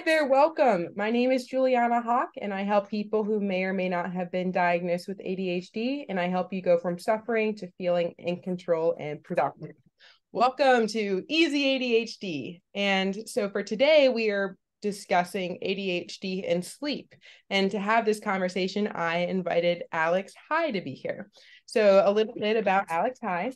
Hi there, welcome. My name is Juliana Hawk, and I help people who may or may not have been diagnosed with ADHD, and I help you go from suffering to feeling in control and productive. Welcome to Easy ADHD. And so for today, we are discussing ADHD and sleep. And to have this conversation, I invited Alex Hey to be here. So a little bit about Alex Hey.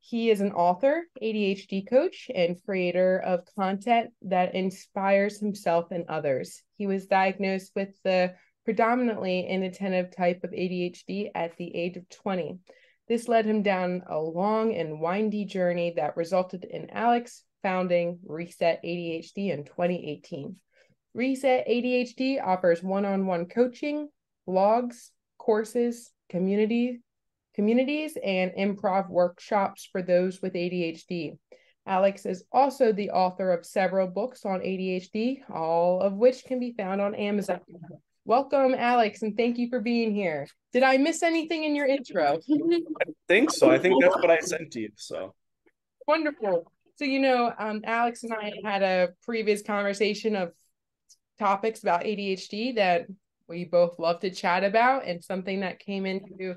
He is an author, ADHD coach, and creator of content that inspires himself and others. He was diagnosed with the predominantly inattentive type of ADHD at the age of 20. This led him down a long and windy journey that resulted in Alex founding Reset ADHD in 2018. Reset ADHD offers one-on-one coaching, blogs, courses, communities, and improv workshops for those with ADHD. Alex is also the author of several books on ADHD, all of which can be found on Amazon. Welcome, Alex, and thank you for being here. Did I miss anything in your intro? I think so. I think that's what I sent to you. So wonderful. So, you know, Alex and I had a previous conversation of topics about ADHD that we both love to chat about, and something that came into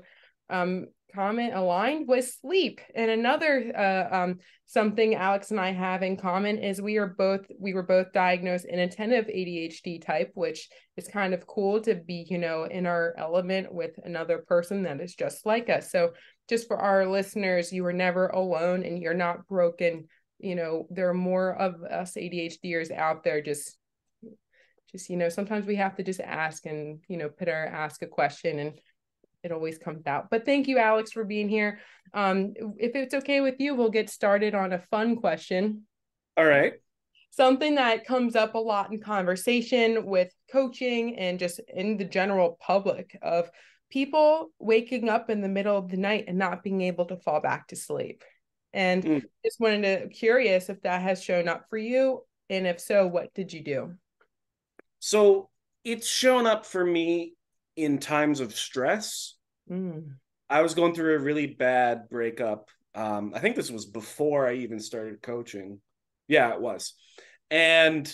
comment aligned was sleep. And another something Alex and I have in common is we were both diagnosed inattentive ADHD type, which is kind of cool to be, you know, in our element with another person that is just like us. So just for our listeners, you are never alone and you're not broken. You know, there are more of us ADHDers out there. Just, you know, sometimes we have to just ask and, you know, ask a question, and it always comes out. But thank you, Alex, for being here. If it's okay with you, we'll get started on a fun question. All right. Something that comes up a lot in conversation with coaching and just in the general public of people waking up in the middle of the night and not being able to fall back to sleep. And just curious if that has shown up for you. And if so, what did you do? So it's shown up for me in times of stress. I was going through a really bad breakup. I think this was before I even started coaching. Yeah, it was. And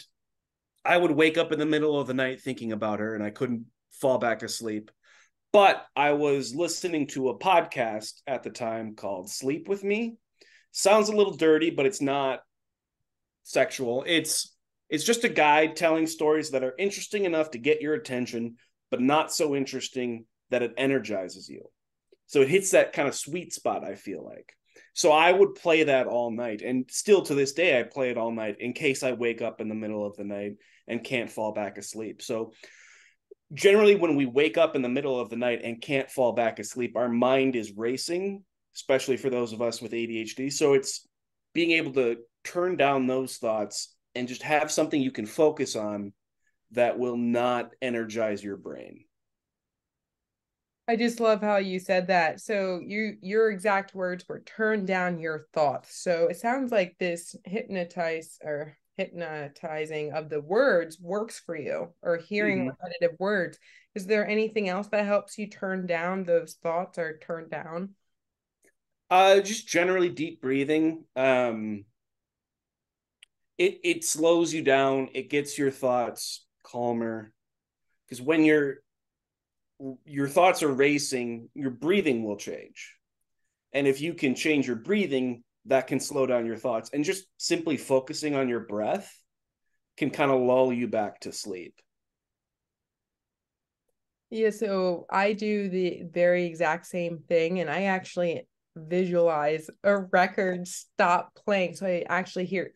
I would wake up in the middle of the night thinking about her, and I couldn't fall back asleep. But I was listening to a podcast at the time called Sleep With Me. Sounds a little dirty, but it's not sexual. It's just a guy telling stories that are interesting enough to get your attention, but not so interesting that it energizes you. So it hits that kind of sweet spot, I feel like. So I would play that all night. And still to this day, I play it all night in case I wake up in the middle of the night and can't fall back asleep. So generally when we wake up in the middle of the night and can't fall back asleep, our mind is racing, especially for those of us with ADHD. So it's being able to turn down those thoughts and just have something you can focus on that will not energize your brain. I just love how you said that. So your exact words were turn down your thoughts. So it sounds like this hypnotizing of the words works for you, or hearing repetitive words. Is there anything else that helps you turn down those thoughts or turn down? Just generally deep breathing. It slows you down. It gets your thoughts calmer, because when your thoughts are racing, your breathing will change, and if you can change your breathing, that can slow down your thoughts. And just simply focusing on your breath can kind of lull you back to sleep. Yeah, so I do the very exact same thing, and I actually visualize a record stop playing, so I actually hear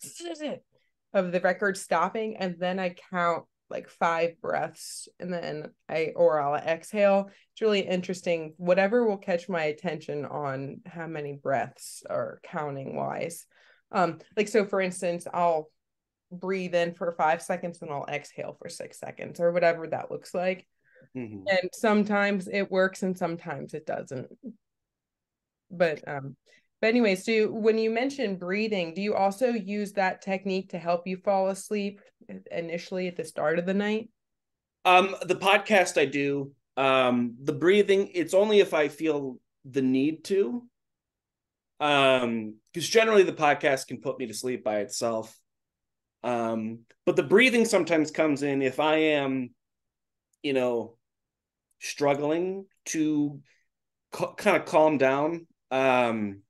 of the record stopping, and then I count like 5 breaths, and then I'll exhale. It's really interesting. Whatever will catch my attention on how many breaths are counting wise. Like, so for instance, I'll breathe in for 5 seconds and I'll exhale for 6 seconds, or whatever that looks like. And sometimes it works and sometimes it doesn't. But anyways, so when you mention breathing, do you also use that technique to help you fall asleep initially at the start of the night? The podcast I do, the breathing, it's only if I feel the need to. Because generally the podcast can put me to sleep by itself. But the breathing sometimes comes in if I am, you know, struggling to kind of calm down. The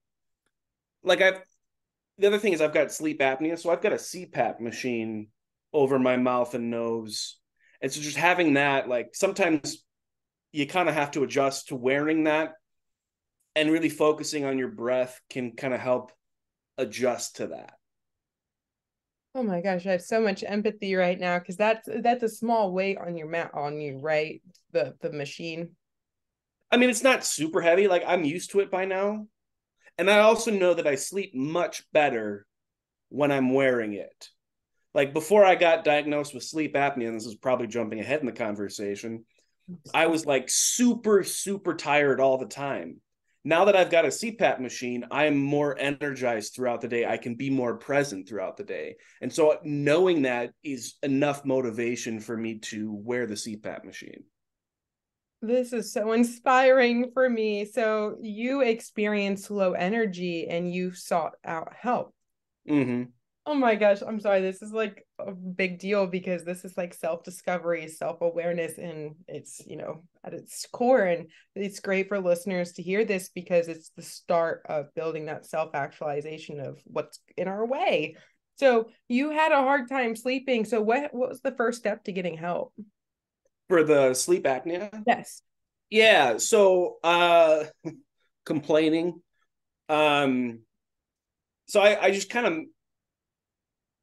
other thing is I've got sleep apnea, so I've got a CPAP machine over my mouth and nose. And so just having that, like, sometimes you kind of have to adjust to wearing that, and really focusing on your breath can kind of help adjust to that. Oh my gosh, I have so much empathy right now, because that's a small weight on your mat on you, right? The machine. I mean, it's not super heavy. Like, I'm used to it by now. And I also know that I sleep much better when I'm wearing it. Like, before I got diagnosed with sleep apnea, and this is probably jumping ahead in the conversation, I was like super, super tired all the time. Now that I've got a CPAP machine, I'm more energized throughout the day. I can be more present throughout the day. And so knowing that is enough motivation for me to wear the CPAP machine. This is so inspiring for me. So you experienced low energy and you sought out help. Mm-hmm. Oh my gosh, I'm sorry. This is like a big deal, because this is like self-discovery, self-awareness, and it's, you know, at its core. And it's great for listeners to hear this, because it's the start of building that self-actualization of what's in our way. So you had a hard time sleeping. So what was the first step to getting help? For the sleep apnea? Yes. Yeah. So complaining. So I just kind of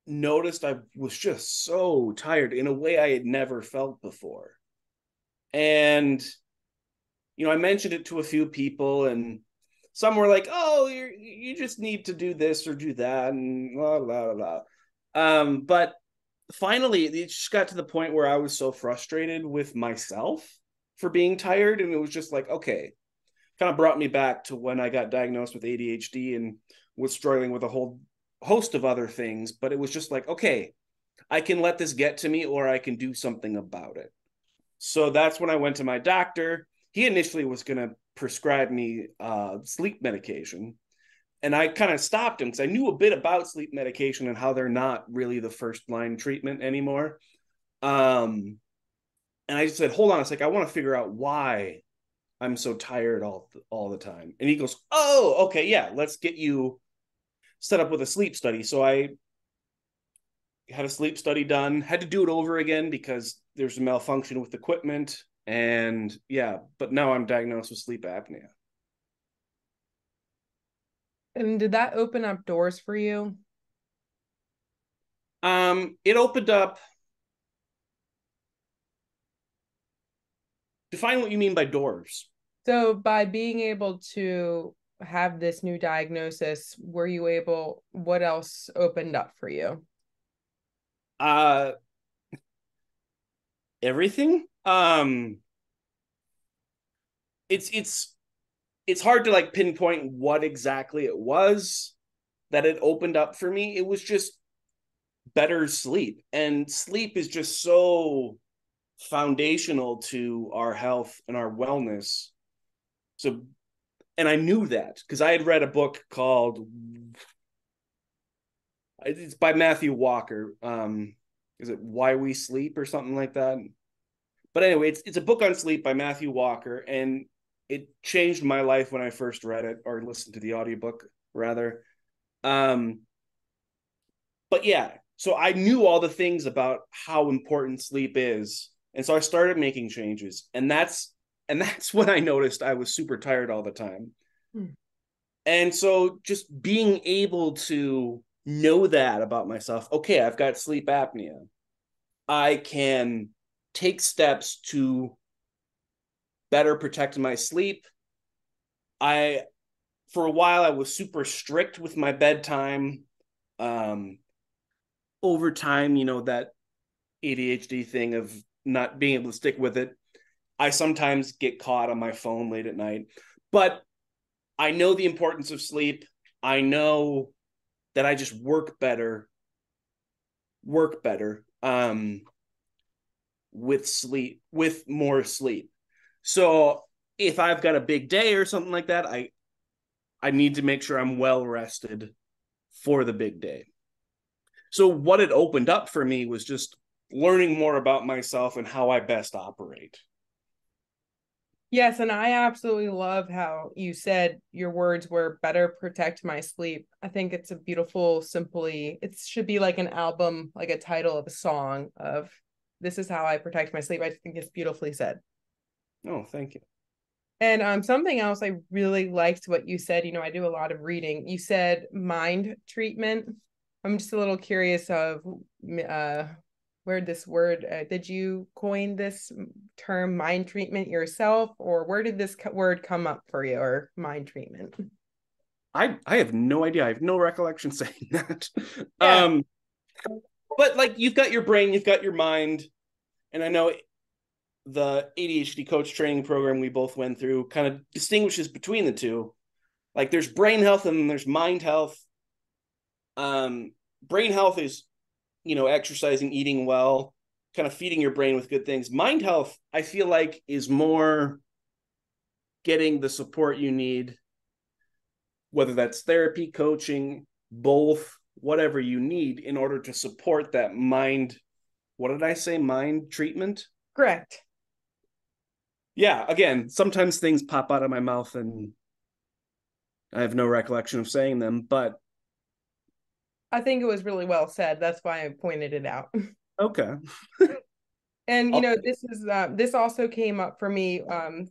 noticed I was just so tired in a way I had never felt before. And, you know, I mentioned it to a few people, and some were like, oh, you just need to do this or do that, and blah, blah, blah. But finally, it just got to the point where I was so frustrated with myself for being tired. And it was just like, okay, kind of brought me back to when I got diagnosed with ADHD and was struggling with a whole host of other things, but it was just like, okay, I can let this get to me, or I can do something about it. So that's when I went to my doctor. He initially was going to prescribe me sleep medication, and I kind of stopped him because I knew a bit about sleep medication and how they're not really the first line treatment anymore. And I just said, hold on a sec, I want to figure out why I'm so tired all the time. And he goes, oh, okay, yeah, let's get you set up with a sleep study. So I had a sleep study done, had to do it over again because there's a malfunction with equipment. And yeah, but now I'm diagnosed with sleep apnea. And did that open up doors for you? It opened up. Define what you mean by doors. So by being able to have this new diagnosis, were you able, what else opened up for you? Everything. It's hard to like pinpoint what exactly it was that it opened up for me. It was just better sleep, and sleep is just so foundational to our health and our wellness. So, and I knew that because I had read a book called, it's by Matthew Walker. Is it Why We Sleep or something like that? But anyway, it's a book on sleep by Matthew Walker, and it changed my life when I first read it, or listened to the audiobook rather. But yeah, so I knew all the things about how important sleep is. And so I started making changes, and that's when I noticed I was super tired all the time. And so just being able to know that about myself, okay, I've got sleep apnea, I can take steps to better protect my sleep. For a while, I was super strict with my bedtime. Over time, you know, that ADHD thing of not being able to stick with it, I sometimes get caught on my phone late at night, but I know the importance of sleep. I know that I just work better with more sleep. So if I've got a big day or something like that, I need to make sure I'm well rested for the big day. So what it opened up for me was just learning more about myself and how I best operate. Yes, and I absolutely love how you said your words were better protect my sleep. I think it's a beautiful, simply, it should be like an album, like a title of a song of this is how I protect my sleep. I think it's beautifully said. Oh, thank you. And something else I really liked what you said, you know, I do a lot of reading. You said mind treatment. I'm just a little curious of where this word, did you coin this term mind treatment yourself, or where did this word come up for you, or mind treatment? I have no idea. I have no recollection saying that. Yeah. But like, you've got your brain, you've got your mind. And I know the ADHD coach training program we both went through kind of distinguishes between the two. Like there's brain health and there's mind health. Brain health is, you know, exercising, eating well, kind of feeding your brain with good things. Mind health, I feel like, is more getting the support you need, whether that's therapy, coaching, both, whatever you need in order to support that mind. What did I say? Mind treatment? Correct. Yeah. Again, sometimes things pop out of my mouth and I have no recollection of saying them, but I think it was really well said. That's why I pointed it out. Okay. And, you know, this is, this also came up for me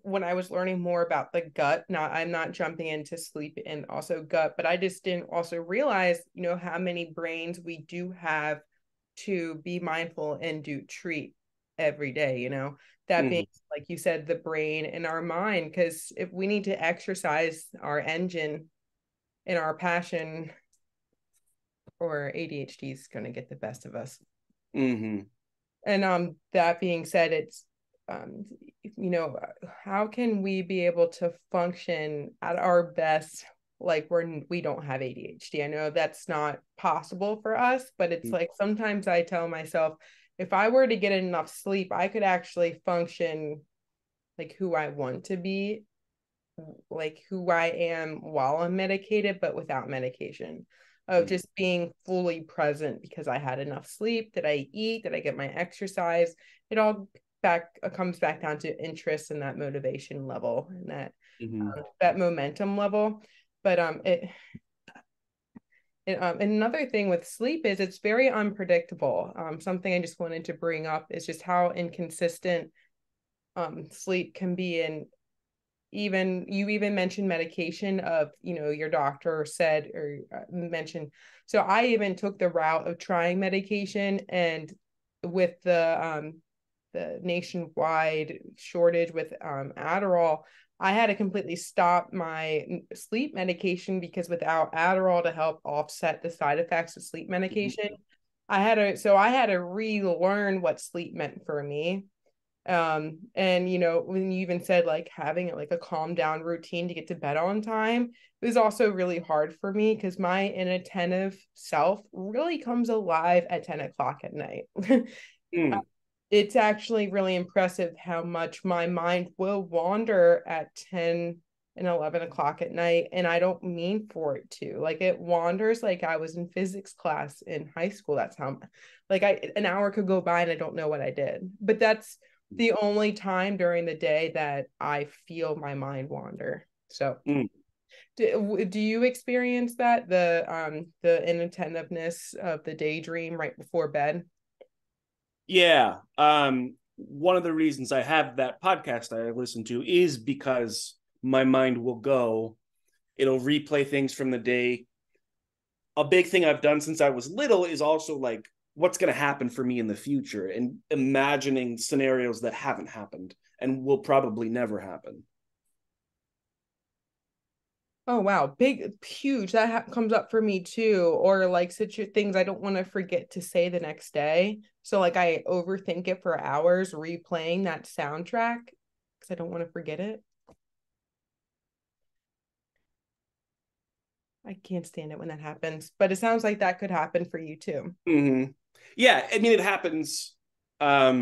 when I was learning more about the gut. I'm not jumping into sleep and also gut, but I just didn't also realize, you know, how many brains we do have to be mindful and do treat every day, you know, that being, like you said, the brain and our mind, because if we need to exercise our engine and our passion, or ADHD is going to get the best of us. Mm-hmm. And that being said, it's, you know, how can we be able to function at our best? Like we don't have ADHD. I know that's not possible for us, but it's like, sometimes I tell myself, if I were to get enough sleep, I could actually function like who I want to be, like who I am while I'm medicated, but without medication. Of just being fully present because I had enough sleep, did I eat, did I get my exercise? It all comes back down to interest and that motivation level and that that momentum level. But another thing with sleep is it's very unpredictable. Something I just wanted to bring up is just how inconsistent sleep can be. And even you even mentioned medication of, you know, your doctor said or mentioned. So I even took the route of trying medication, and with the nationwide shortage with Adderall, I had to completely stop my sleep medication because without Adderall to help offset the side effects of sleep medication, I had to relearn what sleep meant for me. And you know, when you even said like having it like a calm down routine to get to bed on time, it was also really hard for me because my inattentive self really comes alive at 10 o'clock at night. It's actually really impressive how much my mind will wander at 10 and 11 o'clock at night, and I don't mean for it to. Like it wanders. Like I was in physics class in high school. That's how like an hour could go by and I don't know what I did. But that's the only time during the day that I feel my mind wander. So do you experience that, the inattentiveness of the daydream right before bed? Yeah. One of the reasons I have that podcast I listen to is because my mind will go, it'll replay things from the day. A big thing I've done since I was little is also like, what's going to happen for me in the future, and imagining scenarios that haven't happened and will probably never happen. Oh, wow. Big, huge. That comes up for me too. Or like such things I don't want to forget to say the next day. So like I overthink it for hours, replaying that soundtrack because I don't want to forget it. I can't stand it when that happens, but it sounds like that could happen for you too. Mm-hmm. Yeah. I mean, it happens. You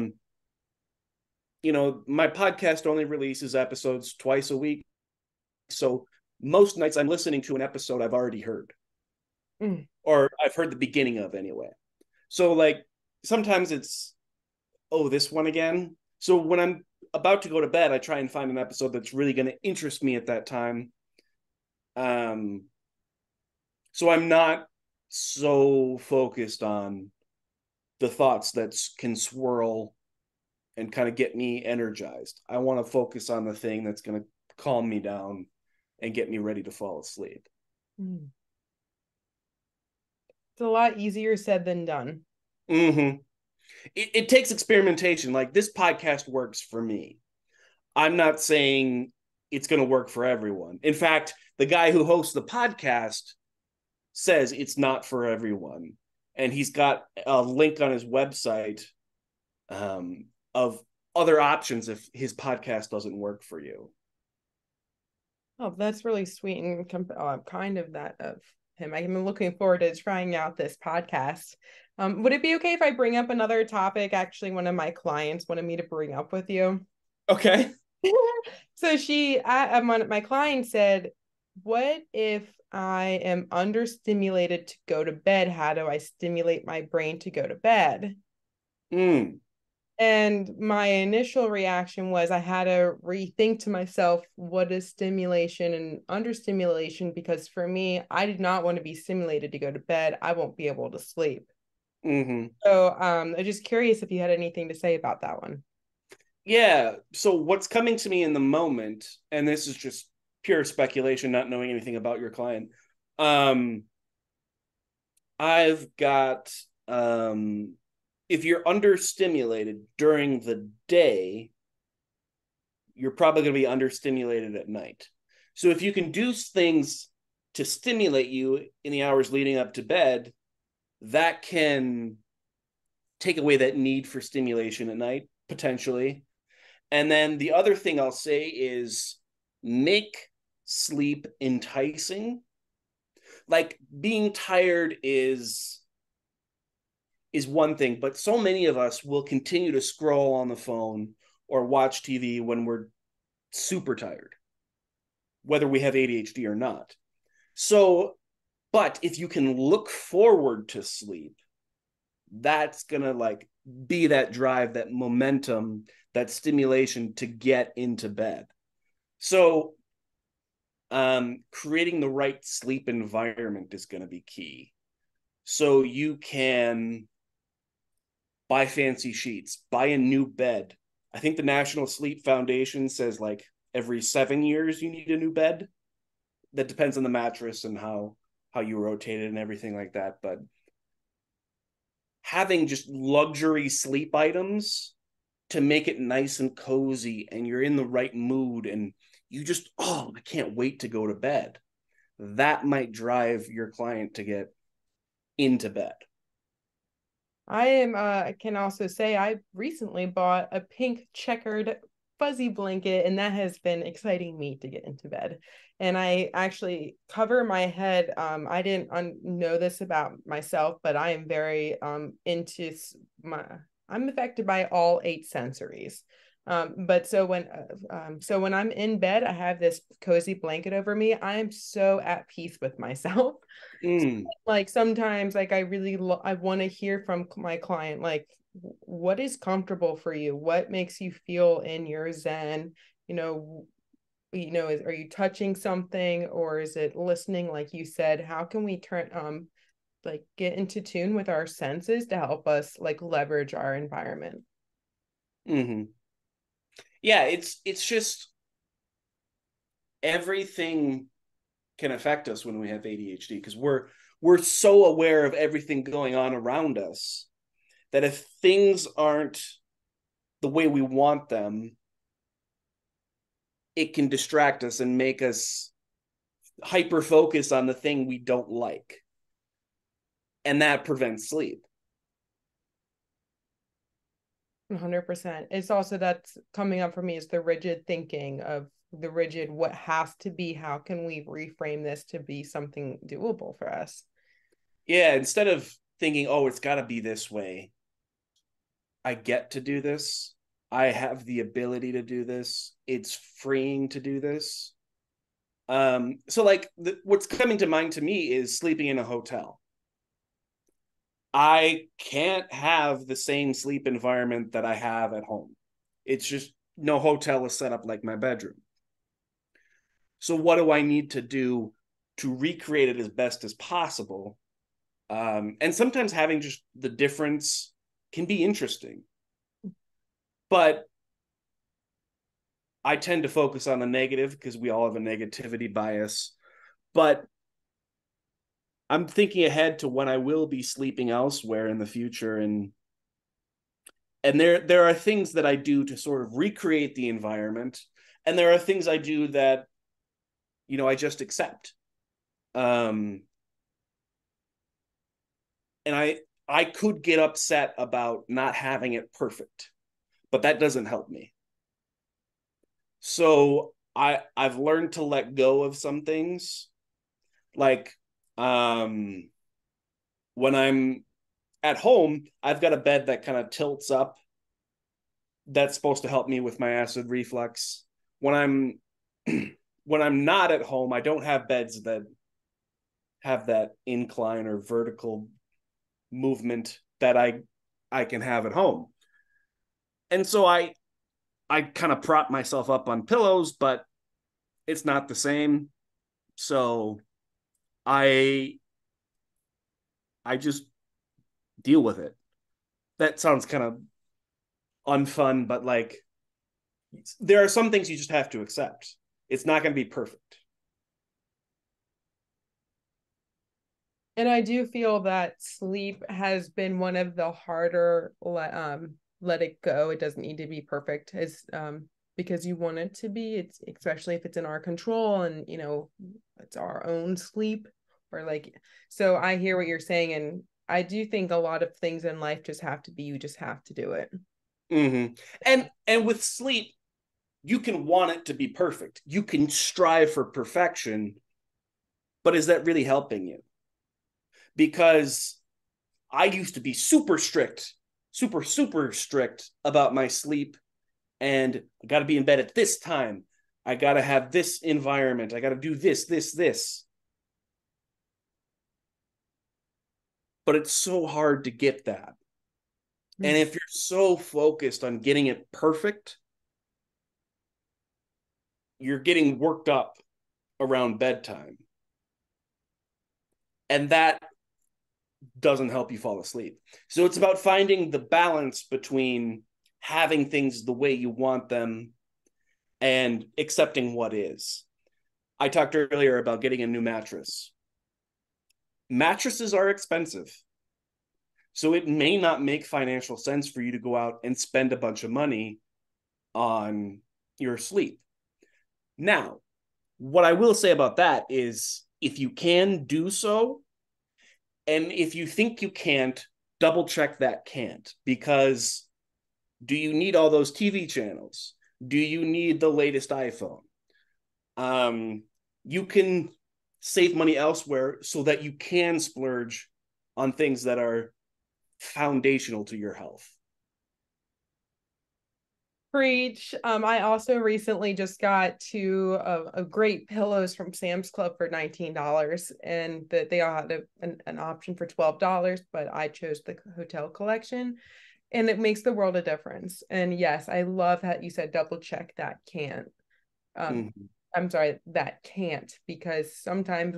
know, my podcast only releases episodes twice a week. So most nights I'm listening to an episode I've already heard, or I've heard the beginning of anyway. So like sometimes it's, oh, this one again. So when I'm about to go to bed, I try and find an episode that's really going to interest me at that time. So I'm not so focused on the thoughts that can swirl and kind of get me energized. I want to focus on the thing that's going to calm me down and get me ready to fall asleep. It's a lot easier said than done. Mm-hmm. It takes experimentation. Like, this podcast works for me. I'm not saying it's going to work for everyone. In fact, the guy who hosts the podcast says it's not for everyone. And he's got a link on his website of other options if his podcast doesn't work for you. Oh, that's really sweet and kind of that of him. I've been looking forward to trying out this podcast. Would it be okay if I bring up another topic? Actually, one of my clients wanted me to bring up with you. Okay. So my client said, what if I am understimulated to go to bed? How do I stimulate my brain to go to bed? And my initial reaction was I had to rethink to myself, what is stimulation and understimulation? Because for me, I did not want to be stimulated to go to bed. I won't be able to sleep. Mm-hmm. So I'm just curious if you had anything to say about that one. Yeah. So what's coming to me in the moment, and this is just pure speculation, not knowing anything about your client. I've got, if you're understimulated during the day, you're probably going to be understimulated at night. So if you can do things to stimulate you in the hours leading up to bed, that can take away that need for stimulation at night, potentially. And then the other thing I'll say is make sleep enticing. Like, being tired is one thing, but so many of us will continue to scroll on the phone or watch TV when we're super tired, whether we have ADHD or not. So, but if you can look forward to sleep, that's going to like be that drive, that momentum, that stimulation to get into bed. So creating the right sleep environment is going to be key. So you can buy fancy sheets, buy a new bed. I think the National Sleep Foundation says like every 7 years you need a new bed. That depends on the mattress and how you rotate it and everything like that. But having just luxury sleep items to make it nice and cozy and you're in the right mood and you just, oh, I can't wait to go to bed. That might drive your client to get into bed. I can also say I recently bought a pink checkered fuzzy blanket, and that has been exciting me to get into bed. And I actually cover my head. I didn't know this about myself, but I am very into my, I'm affected by all 8 sensories. But so when I'm in bed, I have this cozy blanket over me. I'm so at peace with myself. So, like, sometimes, like, I want to hear from my client, like, what is comfortable for you? What makes you feel in your zen? You know, are you touching something, or is it listening? Like you said, how can we turn, like, get into tune with our senses to help us like leverage our environment? Mm-hmm. Yeah, it's just everything can affect us when we have ADHD, because we're so aware of everything going on around us that if things aren't the way we want them, it can distract us and make us hyper focus on the thing we don't like. And that prevents sleep. 100%. It's also, that's coming up for me, is the rigid thinking of the rigid, what has to be, how can we reframe this to be something doable for us? Yeah. Instead of thinking, oh, it's got to be this way. I get to do this. I have the ability to do this. It's freeing to do this. So like what's coming to mind to me is sleeping in a hotel. I can't have the same sleep environment that I have at home. It's just no hotel is set up like my bedroom. So what do I need to do to recreate it as best as possible? And sometimes having just the difference can be interesting. But I tend to focus on the negative because we all have a negativity bias. But I'm thinking ahead to when I will be sleeping elsewhere in the future. And there are things that I do to sort of recreate the environment. And there are things I do that, you know, I just accept. And I could get upset about not having it perfect, but that doesn't help me. So I've learned to let go of some things. Like when I'm at home, I've got a bed that kind of tilts up. That's supposed to help me with my acid reflux. When I'm not at home, I don't have beds that have that incline or vertical movement that I can have at home. And so I kind of prop myself up on pillows, but it's not the same. So I just deal with it. That sounds kind of unfun, but like there are some things you just have to accept. It's not going to be perfect. And I do feel that sleep has been one of the harder, let it go. It doesn't need to be perfect because you want it to be, it's especially if it's in our control and, you know, it's our own sleep or like, so I hear what you're saying. And I do think a lot of things in life just have to be, you just have to do it. Mm-hmm. And with sleep, you can want it to be perfect. You can strive for perfection, but is that really helping you? Because I used to be super strict about my sleep, and I got to be in bed at this time. I got to have this environment. I got to do this. But it's so hard to get that. Mm-hmm. And if you're so focused on getting it perfect, you're getting worked up around bedtime. And that doesn't help you fall asleep. So it's about finding the balance between having things the way you want them and accepting what is. I talked earlier about getting a new mattress. Mattresses are expensive. So it may not make financial sense for you to go out and spend a bunch of money on your sleep. Now, what I will say about that is if you can do so, and if you think you can't, double check that can't, because do you need all those TV channels? Do you need the latest iPhone? You can save money elsewhere so that you can splurge on things that are foundational to your health. Preach. I also recently just got two great pillows from Sam's Club for $19, and that they all had an option for $12, but I chose the hotel collection, and it makes the world a difference. And yes, I love how you said double check that can't. I'm sorry, that can't, because sometimes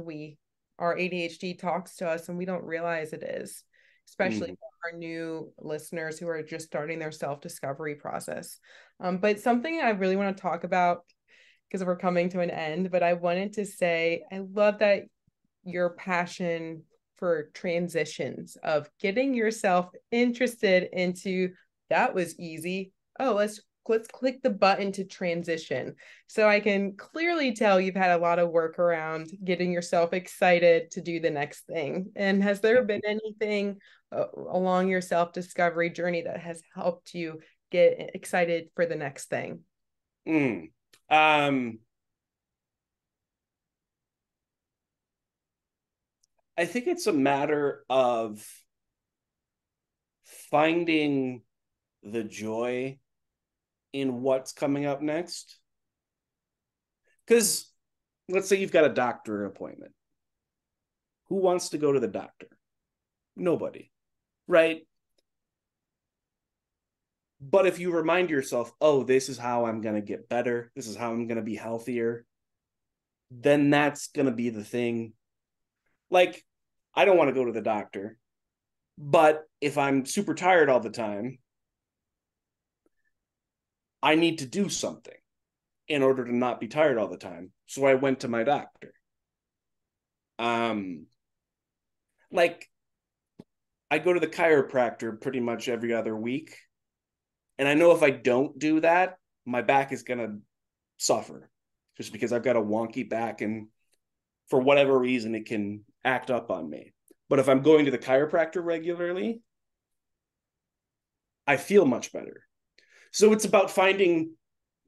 our ADHD talks to us and we don't realize it is, especially for our new listeners who are just starting their self-discovery process. But something I really want to talk about, because we're coming to an end, but I wanted to say, I love that your passion for transitions of getting yourself interested into, that was easy. Oh, let's click the button to transition. So I can clearly tell you've had a lot of work around getting yourself excited to do the next thing. And has there been anything along your self-discovery journey that has helped you get excited for the next thing? I think it's a matter of finding the joy in what's coming up next. Because let's say you've got a doctor appointment. Who wants to go to the doctor? Nobody. right? But if you remind yourself, oh, this is how I'm going to get better, this is how I'm going to be healthier, then that's going to be the thing. Like, I don't want to go to the doctor, but if I'm super tired all the time, I need to do something in order to not be tired all the time. So I went to my doctor. Like, I go to the chiropractor pretty much every other week. And I know if I don't do that, my back is going to suffer just because I've got a wonky back, and for whatever reason, it can act up on me. But if I'm going to the chiropractor regularly, I feel much better. So it's about finding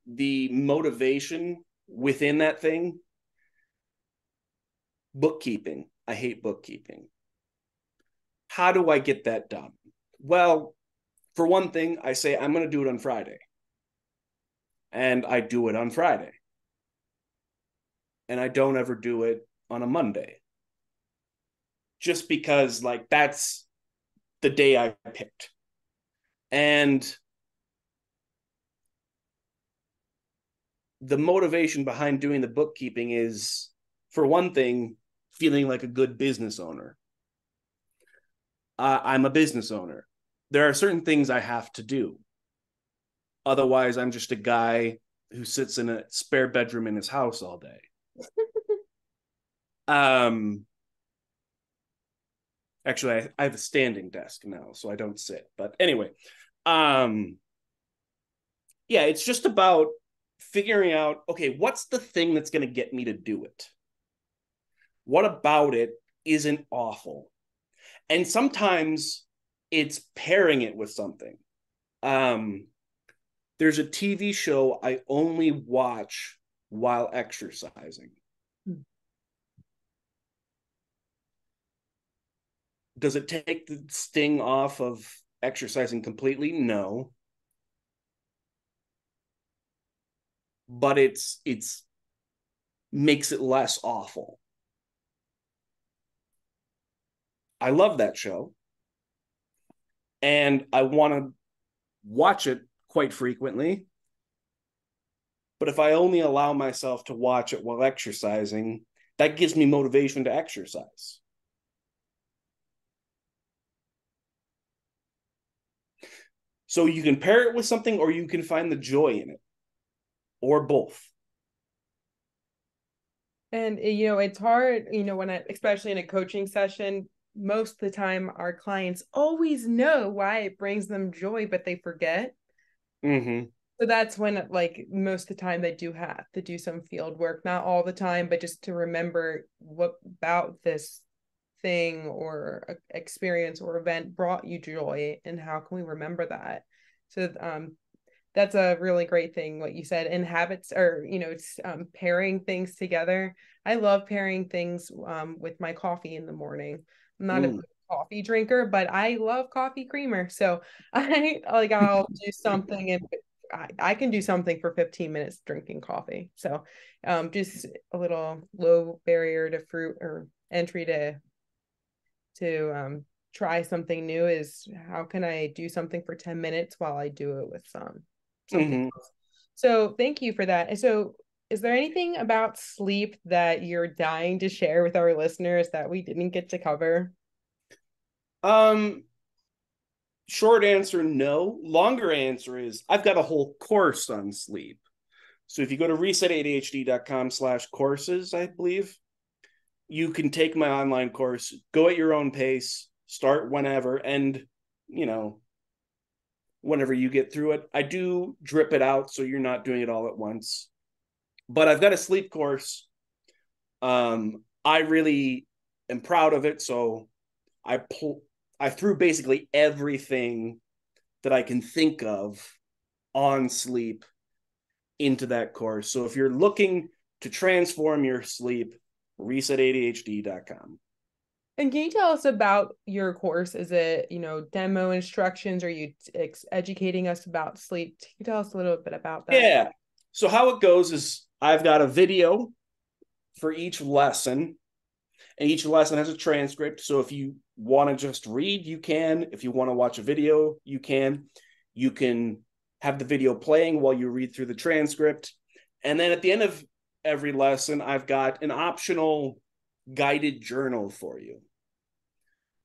the motivation within that thing. Bookkeeping. I hate bookkeeping. How do I get that done? Well, for one thing, I say, I'm going to do it on Friday. And I do it on Friday. And I don't ever do it on a Monday. Just because, like, that's the day I picked. And the motivation behind doing the bookkeeping is, for one thing, feeling like a good business owner. I'm a business owner. There are certain things I have to do. Otherwise, I'm just a guy who sits in a spare bedroom in his house all day. Actually, I have a standing desk now, so I don't sit. But anyway, yeah, it's just about figuring out, okay, what's the thing that's going to get me to do it? What about it isn't awful? And sometimes it's pairing it with something. There's a TV show I only watch while exercising. Does it take the sting off of exercising completely? No. But it's makes it less awful. I love that show. And I want to watch it quite frequently. But if I only allow myself to watch it while exercising, that gives me motivation to exercise. So you can pair it with something, or you can find the joy in it, or both. And, you know, it's hard, you know, when I, especially in a coaching session, most of the time our clients always know why it brings them joy, but they forget. Mm-hmm. So that's when, like, most of the time they do have to do some field work, not all the time, but just to remember what about this thing or experience or event brought you joy, and how can we remember that? So that's a really great thing, what you said, and habits, or, you know, it's pairing things together. I love pairing things with my coffee in the morning. I'm not a coffee drinker, but I love coffee creamer. So I'll do something, and I can do something for 15 minutes drinking coffee. So just a little low barrier to fruit or entry to try something new is, how can I do something for 10 minutes while I do it with something else? So thank you for that. And so, is there anything about sleep that you're dying to share with our listeners that we didn't get to cover? Short answer, no. Longer answer is, I've got a whole course on sleep. So if you go to resetadhd.com/courses, I believe, you can take my online course, go at your own pace, start whenever, and, you know, whenever you get through it. I do drip it out, so you're not doing it all at once. But I've got a sleep course. I really am proud of it. So I threw basically everything that I can think of on sleep into that course. So if you're looking to transform your sleep, resetadhd.com. And can you tell us about your course? Is it, you know, demo instructions? Are you educating us about sleep? Can you tell us a little bit about that? Yeah. So how it goes is, I've got a video for each lesson, and each lesson has a transcript. So if you want to just read, you can. If you want to watch a video, you can. You can have the video playing while you read through the transcript. And then at the end of every lesson, I've got an optional guided journal for you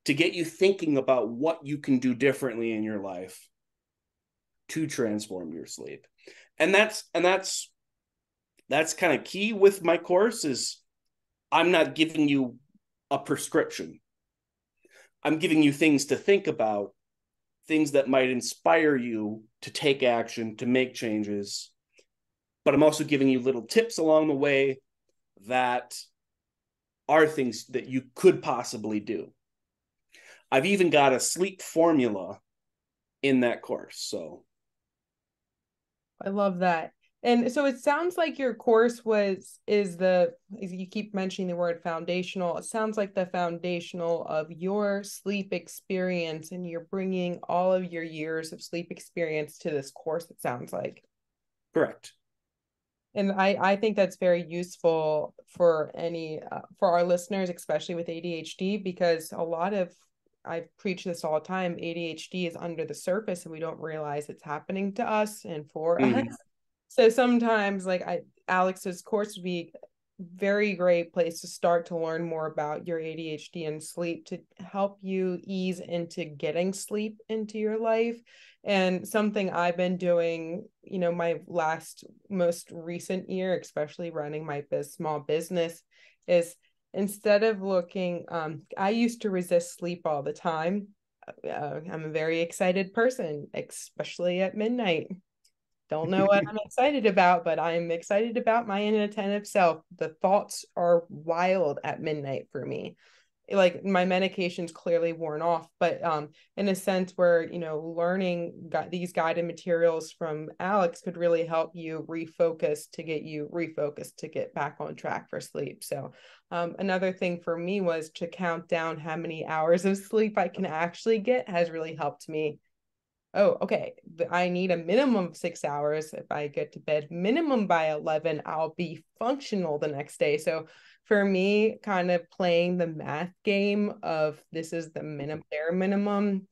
to get you thinking about what you can do differently in your life to transform your sleep. And that's kind of key with my course is I'm not giving you a prescription. I'm giving you things to think about, things that might inspire you to take action, to make changes. But I'm also giving you little tips along the way that are things that you could possibly do. I've even got a sleep formula in that course. So I love that. And so it sounds like your course you keep mentioning the word foundational. It sounds like the foundational of your sleep experience, and you're bringing all of your years of sleep experience to this course, it sounds like. Correct. And I think that's very useful for for our listeners, especially with ADHD, because I preach this all the time, ADHD is under the surface and we don't realize it's happening to us and for us. So sometimes Alex's course would be a very great place to start to learn more about your ADHD and sleep to help you ease into getting sleep into your life. And something I've been doing, my most recent year, especially running my small business, is instead of looking, I used to resist sleep all the time. I'm a very excited person, especially at midnight. Don't know what I'm excited about, but I'm excited about my inattentive self. The thoughts are wild at midnight for me. Like my medication's clearly worn off, but in a sense where, learning these guided materials from Alex could really help you refocus to get back on track for sleep. So another thing for me was to count down how many hours of sleep I can actually get has really helped me. Oh, okay. I need a minimum of 6 hours. If I get to bed minimum by 11, I'll be functional the next day. So for me, kind of playing the math game of this is the bare minimum,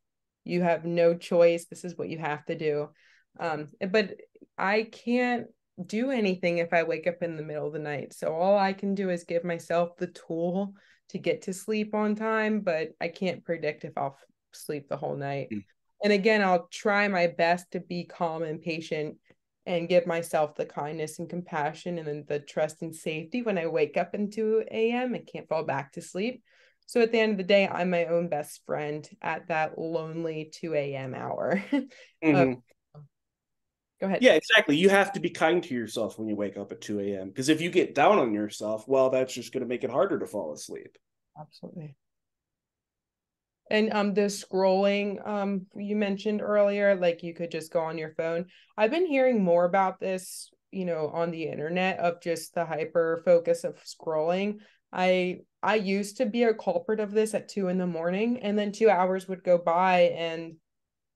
you have no choice. This is what you have to do. But I can't do anything if I wake up in the middle of the night. So all I can do is give myself the tool to get to sleep on time, but I can't predict if I'll sleep the whole night. And again, I'll try my best to be calm and patient and give myself the kindness and compassion and then the trust and safety when I wake up at 2 a.m. and can't fall back to sleep. So at the end of the day, I'm my own best friend at that lonely 2 a.m. hour. Go ahead. Yeah, exactly. You have to be kind to yourself when you wake up at 2 a.m. because if you get down on yourself, well, that's just going to make it harder to fall asleep. Absolutely. And the scrolling you mentioned earlier, like you could just go on your phone. I've been hearing more about this, on the internet of just the hyper focus of scrolling. I used to be a culprit of this at 2 a.m, and then 2 hours would go by and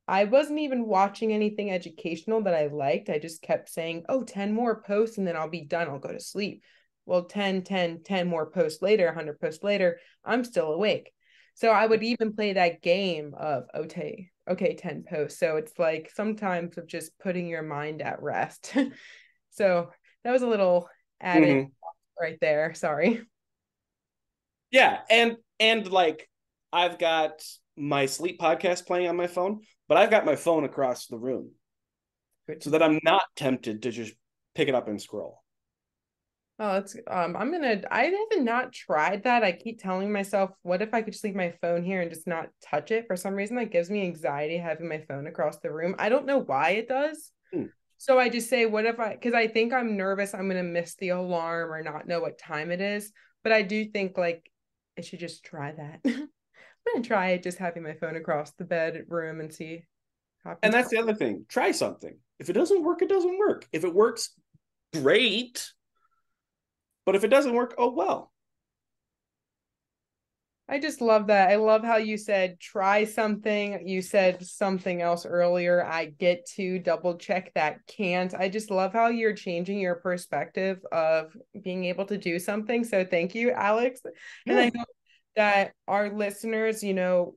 I wasn't even watching anything educational that I liked. I just kept saying, 10 more posts and then I'll be done. I'll go to sleep. Well, 10 more posts later, 100 posts later, I'm still awake. So I would even play that game of, okay, 10 posts. So it's like sometimes of just putting your mind at rest. So that was a little added right there. Sorry. Yeah. And I've got my sleep podcast playing on my phone, but I've got my phone across the room so that I'm not tempted to just pick it up and scroll. Oh, it's I haven't not tried that. I keep telling myself, what if I could just leave my phone here and just not touch it? For some reason, that gives me anxiety having my phone across the room. I don't know why it does. So I just say, what if because I think I'm nervous, I'm going to miss the alarm or not know what time it is. But I do think I should just try that. I'm going to try it, just having my phone across the bedroom and see. And that's the other thing. Try something. If it doesn't work, it doesn't work. If it works, great. But if it doesn't work, oh, well. I just love that. I love how you said, try something. You said something else earlier. I get to double check that can't. I just love how you're changing your perspective of being able to do something. So thank you, Alex. And I hope that our listeners, you know,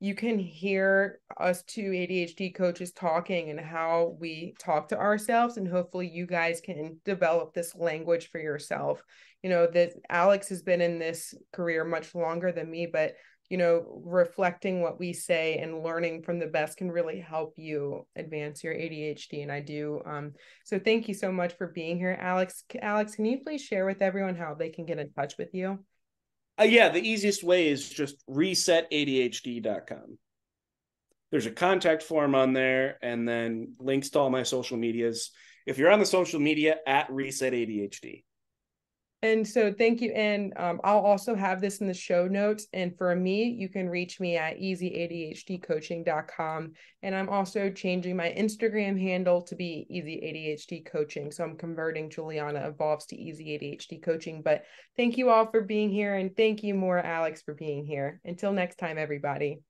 you can hear us two ADHD coaches talking and how we talk to ourselves, and hopefully you guys can develop this language for yourself. You know, that Alex has been in this career much longer than me, but, you know, reflecting what we say and learning from the best can really help you advance your ADHD. And I do. So thank you so much for being here, Alex. Alex, can you please share with everyone how they can get in touch with you? Yeah, the easiest way is just resetadhd.com. There's a contact form on there and then links to all my social medias. If you're on the social media, at resetadhd. And so thank you. And I'll also have this in the show notes. And for me, you can reach me at easyADHDcoaching.com. And I'm also changing my Instagram handle to be easyADHDcoaching. So I'm converting Juliana Evolves to easyADHDcoaching. But thank you all for being here. And thank you more, Alex, for being here. Until next time, everybody.